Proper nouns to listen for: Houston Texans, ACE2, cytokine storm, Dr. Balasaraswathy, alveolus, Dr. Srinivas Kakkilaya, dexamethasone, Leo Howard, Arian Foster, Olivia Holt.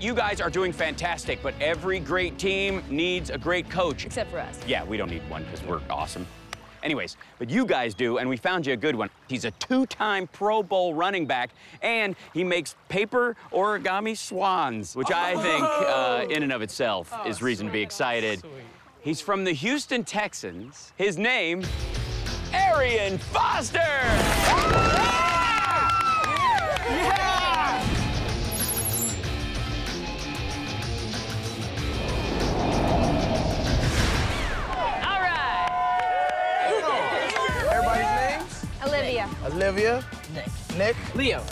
You guys are doing fantastic, but every great team needs a great coach. Except for us. Yeah, we don't need one because we're awesome. Anyways, but you guys do, and we found you a good one. He's a two-time Pro Bowl running back, and he makes paper origami swans, which I think, in and of itself, is reason to be excited. Sweet. He's from the Houston Texans. His name, Arian Foster! Yeah! Yeah! Olivia. Nick. Leo.